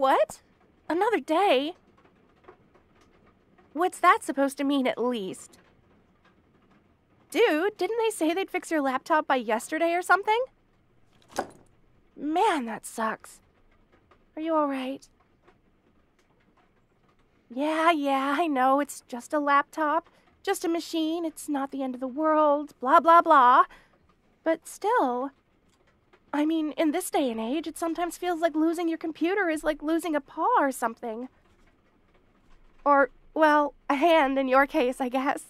What? Another day? What's that supposed to mean, at least? Dude, didn't they say they'd fix your laptop by yesterday or something? Man, that sucks. Are you all right? Yeah, I know, it's just a laptop. Just a machine, it's not the end of the world, blah, blah, blah. But still, I mean, in this day and age, it sometimes feels like losing your computer is like losing a paw or something. Or, well, a hand in your case, I guess.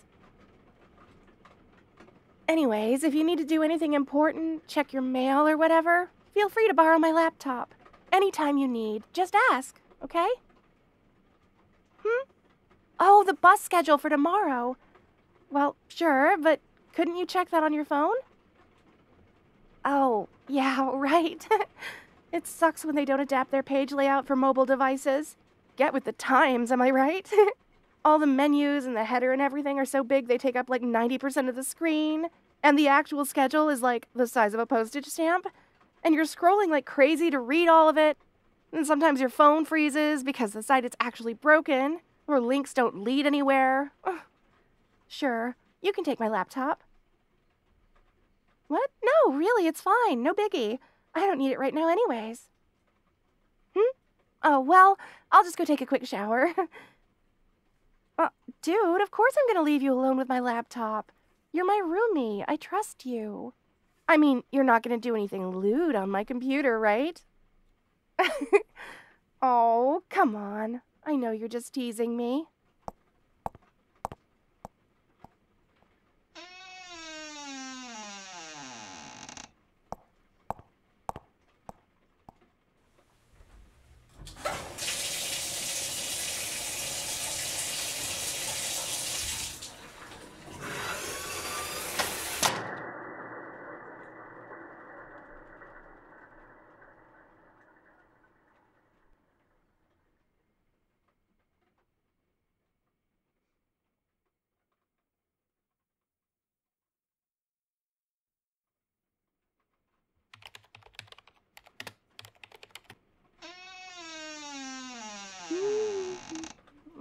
Anyways, if you need to do anything important, check your mail or whatever, feel free to borrow my laptop. Anytime you need, just ask, okay? Oh, the bus schedule for tomorrow. Well, sure, but couldn't you check that on your phone? Oh, yeah, right. It sucks when they don't adapt their page layout for mobile devices. Get with the times, am I right? All the menus and the header and everything are so big they take up like 90% of the screen, and the actual schedule is like the size of a postage stamp, and you're scrolling like crazy to read all of it, and sometimes your phone freezes because the site is actually broken. Or links don't lead anywhere. Ugh. Sure, you can take my laptop. What? No, really, it's fine. No biggie. I don't need it right now anyways. Oh, well, I'll just go take a quick shower. Dude, of course I'm gonna leave you alone with my laptop. You're my roomie. I trust you. I mean, you're not gonna do anything lewd on my computer, right? Oh, come on. I know you're just teasing me.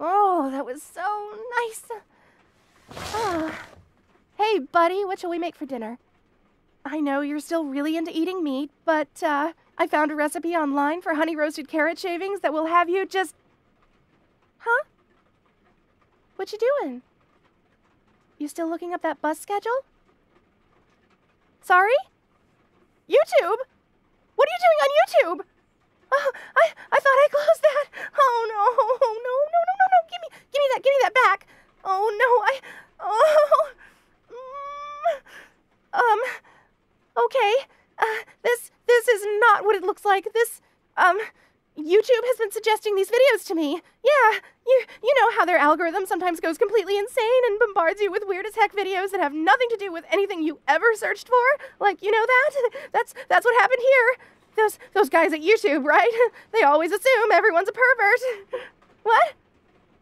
Oh, that was so nice. Hey, buddy, what shall we make for dinner? I know you're still really into eating meat, but I found a recipe online for honey roasted carrot shavings that will have you just... Huh? What you doing? You still looking up that bus schedule? Sorry? YouTube? What are you doing on YouTube? Oh, I thought I closed that. Oh, no. Give me that back. Oh, no, okay. This is not what it looks like. This, YouTube has been suggesting these videos to me. Yeah, you know how their algorithm sometimes goes completely insane and bombards you with weird as heck videos that have nothing to do with anything you ever searched for? Like, you know that? That's what happened here. Those guys at YouTube, right? They always assume everyone's a pervert. What?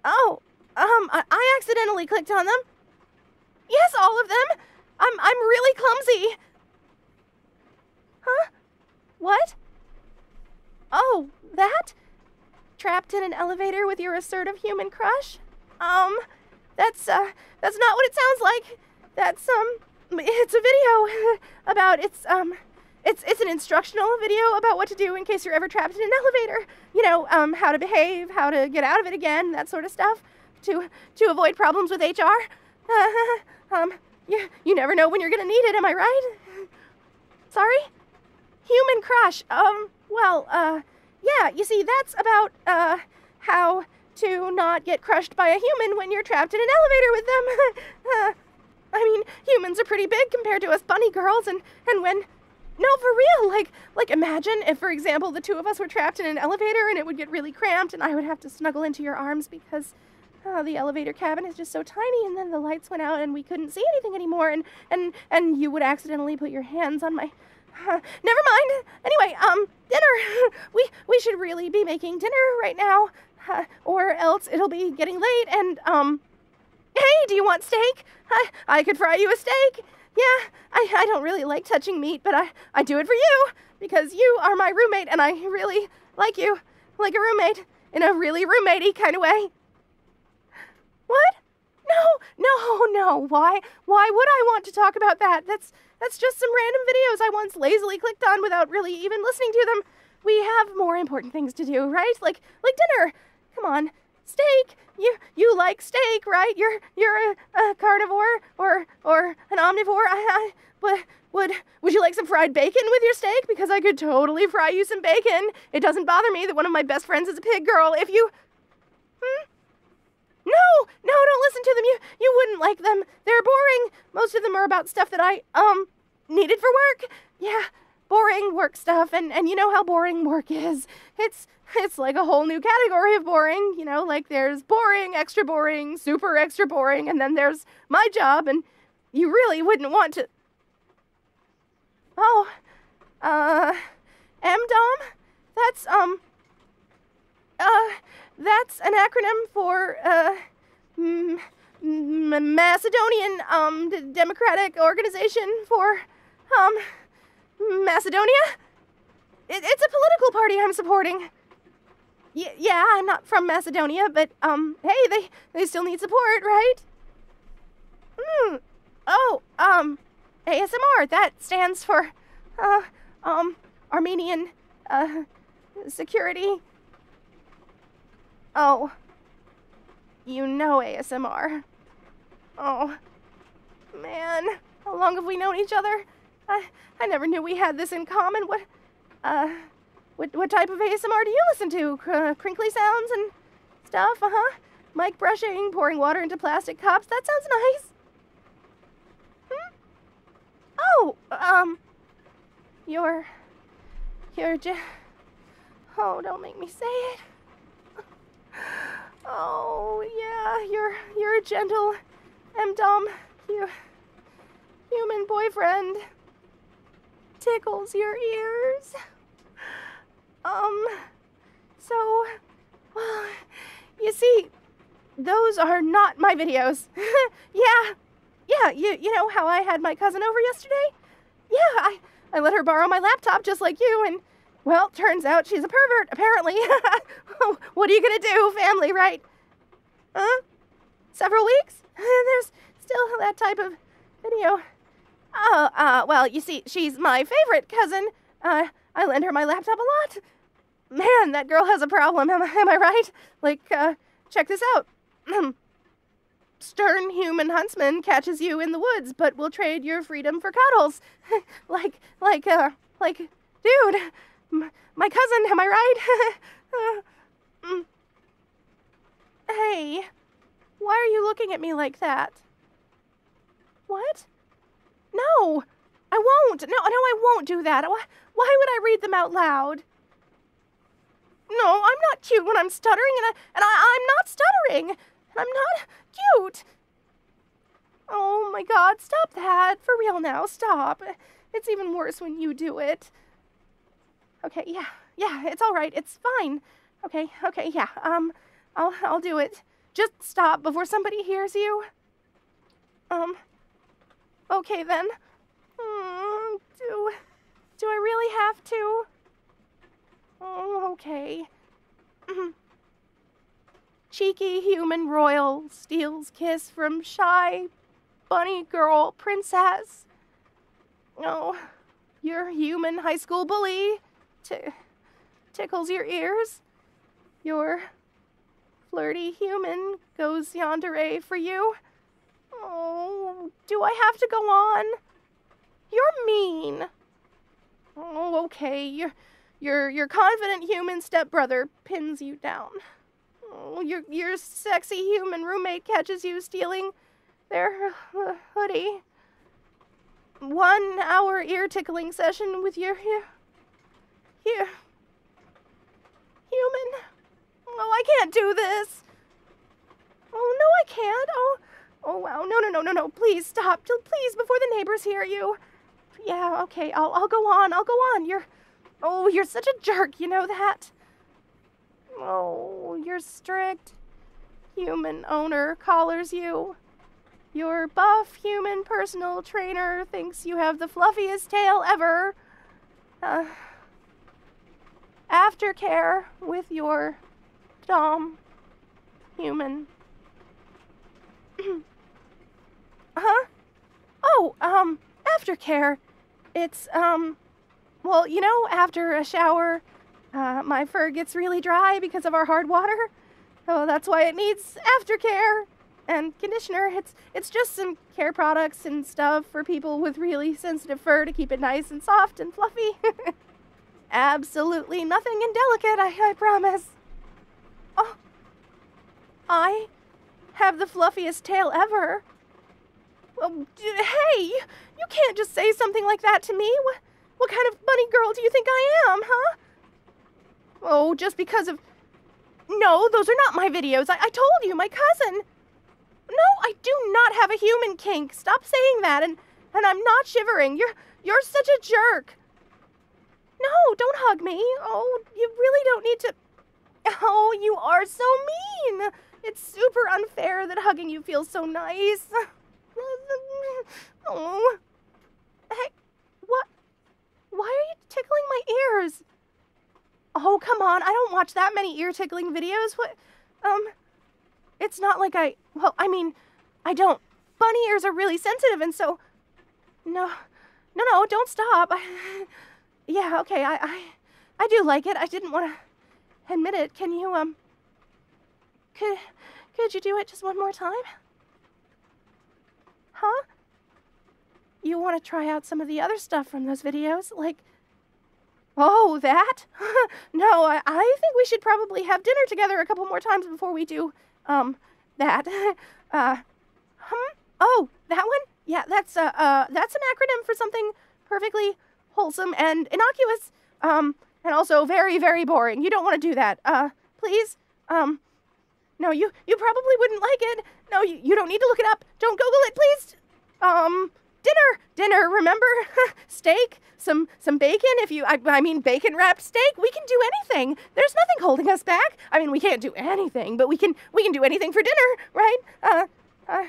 Oh, I accidentally clicked on them. Yes, all of them. I'm really clumsy. Huh? What? Oh, that? Trapped in an elevator with your assertive human crush? That's not what it sounds like. That's, it's a video about, It's an instructional video about what to do in case you're ever trapped in an elevator. You know, how to behave, how to get out of it again, that sort of stuff. To avoid problems with HR. You never know when you're gonna need it, am I right? Sorry? Human crush. Yeah, you see, that's about, how to not get crushed by a human when you're trapped in an elevator with them. I mean, humans are pretty big compared to us bunny girls, and when... No, for real, like imagine if, for example, the two of us were trapped in an elevator and it would get really cramped and I would have to snuggle into your arms because the elevator cabin is just so tiny, and then the lights went out and we couldn't see anything anymore, and you would accidentally put your hands on my... never mind! Anyway, dinner! We should really be making dinner right now, or else it'll be getting late and, Hey, do you want steak? I could fry you a steak! Yeah, I don't really like touching meat, but I do it for you, because you are my roommate and I really like you. Like a roommate, in a really roomatey kind of way. What? No. Why would I want to talk about that? That's just some random videos I once lazily clicked on without really even listening to them. We have more important things to do, right? Like dinner. Come on. Steak. You like steak, right? You're a carnivore or an omnivore. Would you like some fried bacon with your steak? Because I could totally fry you some bacon. It doesn't bother me that one of my best friends is a pig girl. If you... No, don't listen to them. You wouldn't like them. They're boring. Most of them are about stuff that I, needed for work. Yeah, boring work stuff. And you know how boring work is. It's like a whole new category of boring. You know, like there's boring, extra boring, super extra boring, and then there's my job, and you really wouldn't want to... Oh, MDOM? That's an acronym for, Macedonian, Democratic Organization for, Macedonia? It's a political party I'm supporting. Yeah, I'm not from Macedonia, but, hey, they still need support, right? Oh, ASMR, that stands for, Armenian, Security. Oh, you know ASMR. Oh, man, how long have we known each other? I never knew we had this in common. What type of ASMR do you listen to? Crinkly sounds and stuff, Mic brushing, pouring water into plastic cups, that sounds nice. Oh, oh, don't make me say it. Oh, yeah, you're a gentle MDOM, human boyfriend. Tickles your ears. Well, you see, those are not my videos. Yeah, you know how I had my cousin over yesterday? Yeah, I let her borrow my laptop just like you, and... Well, turns out she's a pervert, apparently. What are you gonna do, family, right? Several weeks? There's still that type of video. Oh, well, you see, she's my favorite cousin. I lend her my laptop a lot. Man, that girl has a problem, am I right? Like, check this out. Stern human huntsman catches you in the woods, but will trade your freedom for cuddles. Dude... My cousin, am I right? Hey, why are you looking at me like that? What? No, I won't. No, I won't do that. Why would I read them out loud? No, I'm not cute when I'm stuttering, and I'm not stuttering. And I'm not cute. Oh, my God, stop that. For real now, stop. It's even worse when you do it. Okay, yeah, it's all right, it's fine. Okay, yeah, I'll do it. Just stop before somebody hears you. Okay then. Do I really have to? Oh, okay. Cheeky human royal steals kiss from shy bunny girl princess. Oh, your human high school bully. Tickles your ears. Your flirty human goes yandere for you. Oh, do I have to go on? You're mean. Oh, okay. Your confident human stepbrother pins you down. Oh, your sexy human roommate catches you stealing their hoodie. 1 hour ear-tickling session with your... Human. Oh, I can't do this. Oh, no, I can't. Oh, wow. No. Please stop. Please, before the neighbors hear you. Yeah, okay. I'll go on. You're such a jerk. You know that? Oh, your strict human owner collars you. Your buff human personal trainer thinks you have the fluffiest tail ever. aftercare with your dom human. Huh? Oh, aftercare. It's, well, you know, after a shower, my fur gets really dry because of our hard water. Oh, that's why it needs aftercare and conditioner. It's just some care products and stuff for people with really sensitive fur to keep it nice and soft and fluffy. Absolutely nothing indelicate, I promise. Oh, I have the fluffiest tail ever. Oh, hey, you can't just say something like that to me. What kind of bunny girl do you think I am, huh? Oh, just because of... No, those are not my videos. I told you, my cousin. No, I do not have a human kink. Stop saying that, and I'm not shivering. You're such a jerk. No, don't hug me. Oh, you really don't need to... Oh, you are so mean. It's super unfair that hugging you feels so nice. Oh. Hey, what? Why are you tickling my ears? Oh, come on. I don't watch that many ear tickling videos. What? It's not like I... Well, I mean, I don't. Bunny ears are really sensitive, and so... No, don't stop. Yeah, okay, I do like it. I didn't want to admit it. Can you, Could you do it just one more time? Huh? You want to try out some of the other stuff from those videos? Like... Oh, that? No, I think we should probably have dinner together a couple more times before we do, that. Oh, that one? Yeah, that's an acronym for something perfectly wholesome and innocuous, and also very, very boring. You don't want to do that. Please, no, you probably wouldn't like it. No, you don't need to look it up. Don't Google it, please. Dinner, remember? Steak, some bacon, if you, I mean, bacon-wrapped steak. We can do anything. There's nothing holding us back. I mean, we can't do anything, but we can do anything for dinner, right?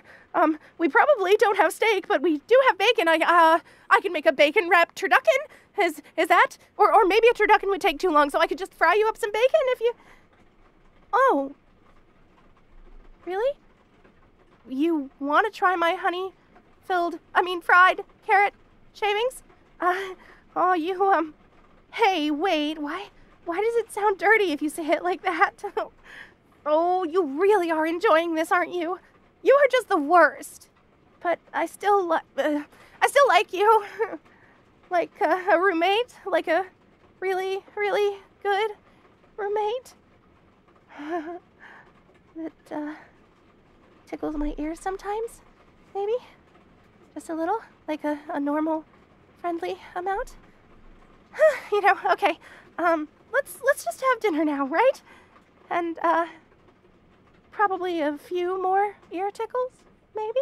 We probably don't have steak, but we do have bacon. I can make a bacon-wrapped turducken. Is that? Or maybe a turducken would take too long, so I could just fry you up some bacon if you... Oh. Really? You want to try my fried carrot shavings? Oh, you, hey, wait, why does it sound dirty if you say it like that? Oh, you really are enjoying this, aren't you? You are just the worst. But I still like you. Like a roommate, like a really, really good roommate. That, tickles my ears sometimes, maybe? Just a little, like a normal, friendly amount. You know, okay. Let's just have dinner now, right? And probably a few more ear tickles, maybe?